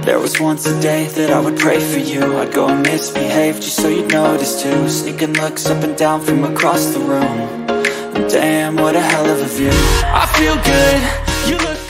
There was once a day that I would pray for you. I'd go and misbehave just so you'd notice too. Sneaking looks up and down from across the room. Damn, what a hell of a view. I feel good, you look